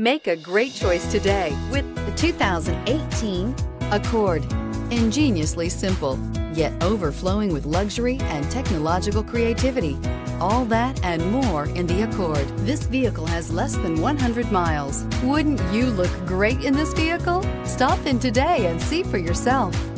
Make a great choice today with the 2018 Accord. Ingeniously simple, yet overflowing with luxury and technological creativity. All that and more in the Accord. This vehicle has less than 100 miles. Wouldn't you look great in this vehicle? Stop in today and see for yourself.